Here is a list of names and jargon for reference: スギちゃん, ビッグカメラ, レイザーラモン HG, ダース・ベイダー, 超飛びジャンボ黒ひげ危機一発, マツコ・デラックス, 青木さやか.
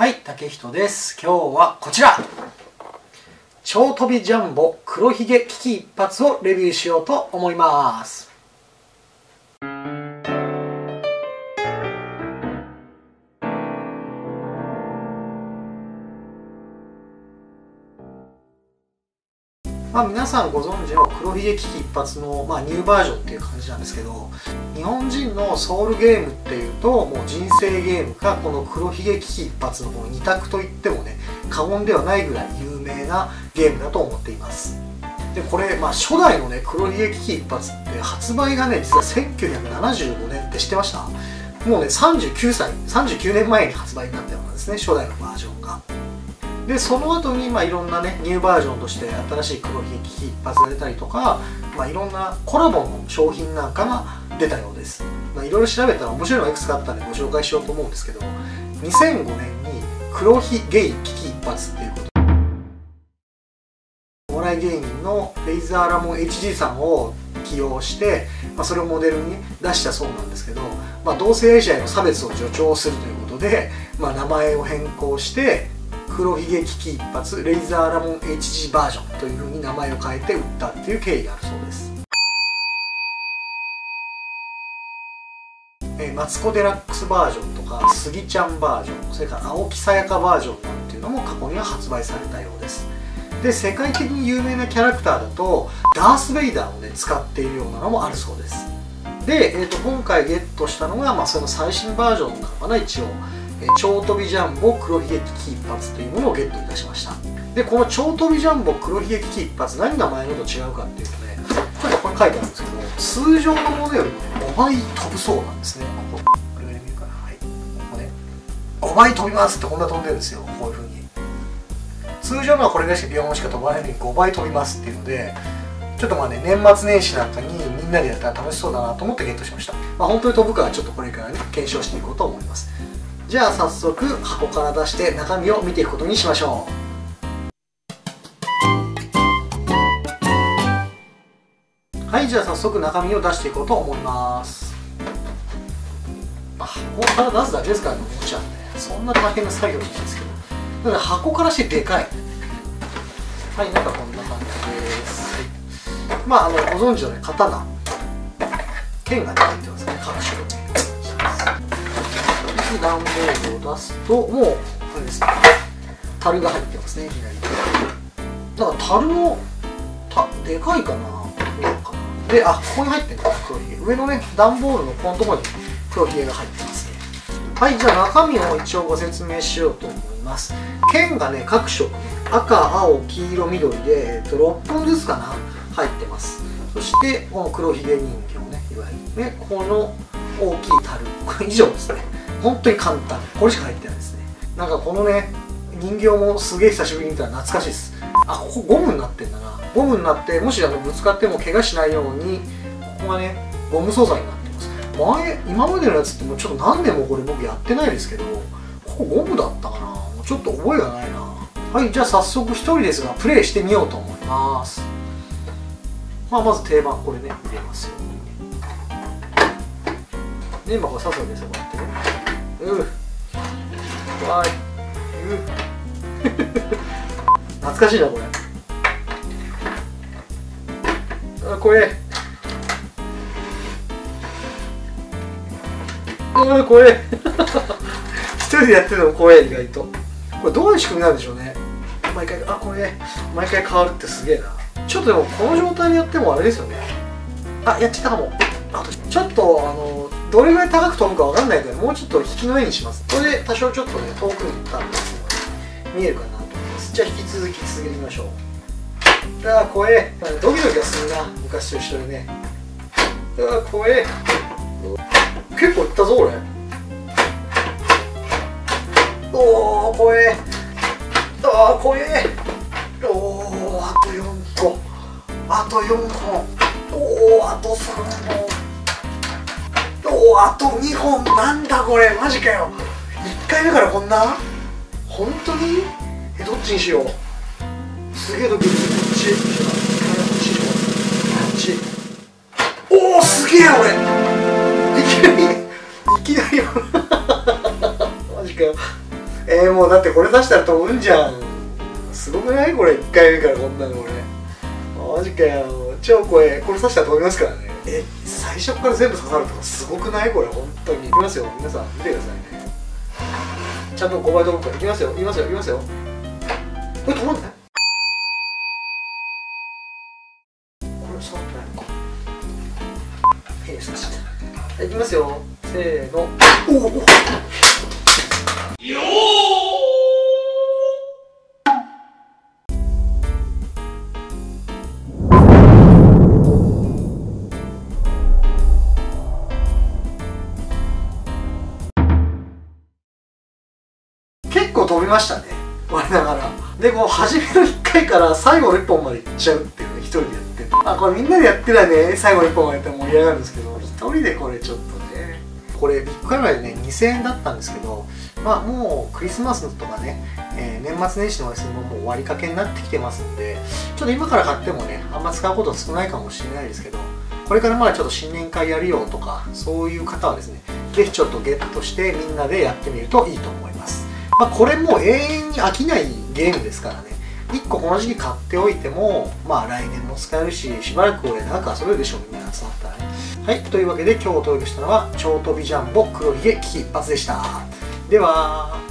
はい、竹人です。今日はこちら超飛びジャンボ黒ひげ危機一発をレビューしようと思います。皆さんご存知の黒ひげ危機一発の、ニューバージョンっていう感じなんですけど、日本人のソウルゲームっていうともう人生ゲームかこの黒ひげ危機一発のこの2択といってもね過言ではないぐらい有名なゲームだと思っています。でこれ、初代のね黒ひげ危機一発って発売がね実は1975年って知ってました？もうね39年前に発売になったようなんですね、初代のバージョンが。でその後にいろんなねニューバージョンとして新しい黒ひげ危機一発が出たりとか、いろんなコラボの商品なんかが出たようです。いろいろ調べたら面白いのがいくつかあったんでご紹介しようと思うんですけど、2005年に黒ひげ危機一発っていうことでお笑い芸人のレイザーラモン HG さんを起用して、それをモデルに出したそうなんですけど、同性愛者への差別を助長するということで、名前を変更して黒ひげ危機一発レイザーラモン HG バージョンというふうに名前を変えて売ったっていう経緯があるそうです。マツコ・デラックスバージョンとかスギちゃんバージョン、それから青木さやかバージョンなんていうのも過去には発売されたようです。で世界的に有名なキャラクターだとダース・ベイダーをね使っているようなのもあるそうです。で、今回ゲットしたのが、その最新バージョンなのかな、一応超飛びジャンボ黒ひげ危機一発というものをゲットいたしました。でこの超飛びジャンボ黒ひげ危機一発、何が前のと違うかっていうとね、これ書いてあるんですけど、通常のものよりも5倍飛ぶそうなんですね。これぐらい見るかな、はい、ここね5倍飛びますってこんな飛んでるんですよ。こういうふうに通常のはこれぐらいしかビヨーンしか飛ばないのに5倍飛びますっていうので、ちょっと年末年始なんかにみんなでやったら楽しそうだなと思ってゲットしました。本当に飛ぶかはちょっとこれからね検証していこうと思います。じゃあ早速箱から出して中身を見ていくことにしましょう。はい、じゃあ早速中身を出していこうと思います。箱から出すだけですからね、こちらねそんな大変な作業じゃないですけど、だから箱からしてでかい。はい、こんな感じです。はい、ご存知のね刀剣が入ってますね、各種類。段ボールを出すともうあれですね、樽が入ってますね。左手だから樽のでかいかな、こうかな。でここに入ってる黒ひげ、上のね段ボールのこのところに黒ひげが入ってますね。はい、じゃあ中身を一応ご説明しようと思います。剣がね各色赤青黄色緑で、6本ずつかな入ってます。そしてこの黒ひげ人形ね、いわゆるねこの大きい樽、これ以上ですね。本当に簡単、これしか入ってないですね。このね人形もすげえ久しぶりに見たら懐かしいです。ここゴムになってんだな。ゴムになって、もしぶつかっても怪我しないようにここがねゴム素材になってます。今までのやつってもうちょっと何年もこれ僕やってないですけど、ここゴムだったかな、もうちょっと覚えがないな。はい、じゃあ早速一人ですがプレイしてみようと思います。まず定番これね入れますよ。でこれ刺すんですよ、こうやってね。懐かしいな、これ。怖え一人でやってるのも怖え、意外と。これどういう仕組みなんでしょうね。毎回毎回変わるってすげえな。ちょっとでもこの状態でやってもあれですよね。やっちゃったかも。ちょっとどれぐらい高く飛ぶかわかんないけど、もうちょっと引きの絵にします。これで多少ちょっとね遠くに行ったんですけど見えるかなと思います。じゃあ引き続き続けてみましょう。怖え、ドキドキはするな、昔と一緒にね。怖え、結構いったぞ俺。怖え、怖え。あと4個、あと4個、あと3個、あと2本。なんだこれ、マジかよ。1回目からこんな、本当にどっちにしよう。すげえドキドキ。こっち、こっち、おおすげえ、俺いきなりマジかよ。もうだってこれ出したら飛ぶんじゃん。すごくないこれ、1回目からこんなの俺。マジかよ、超怖え。これ刺したら飛びますからね。え、最初から全部刺さるとかすごくないこれ、本当に。いきますよ、皆さん、見てくださいね。ちゃんと5倍飛ぶから、いきますよ、いきますよ、いきますよ。これ飛ばんない、これ、触ってないのか。へえ、刺しちゃった。いきますよ、せーの。おおお飛びましたね、我ながら。でこう初めの1回から最後の1本までいっちゃうっていうね、1人でやってる。あ、これみんなでやってたらね、最後の1本までやったら盛り上がるんですけど、1人でこれちょっとね、これビッグカメラでね2000円だったんですけど、まあもうクリスマスとかね、年末年始のお休みももう終わりかけになってきてますんで、ちょっと今から買ってもねあんま使うことは少ないかもしれないですけど、これからまだちょっと新年会やるよとかそういう方はですね、是非ちょっとゲットしてみんなでやってみるといいと思います。まあこれもう永遠に飽きないゲームですからね、1個この時期買っておいても、まあ来年も使えるし、しばらくこれ長く遊べるでしょう、みんな集まったらね。はい、というわけで今日お届けしたのは、超飛びジャンボ黒ひげ危機一発でした。ではー。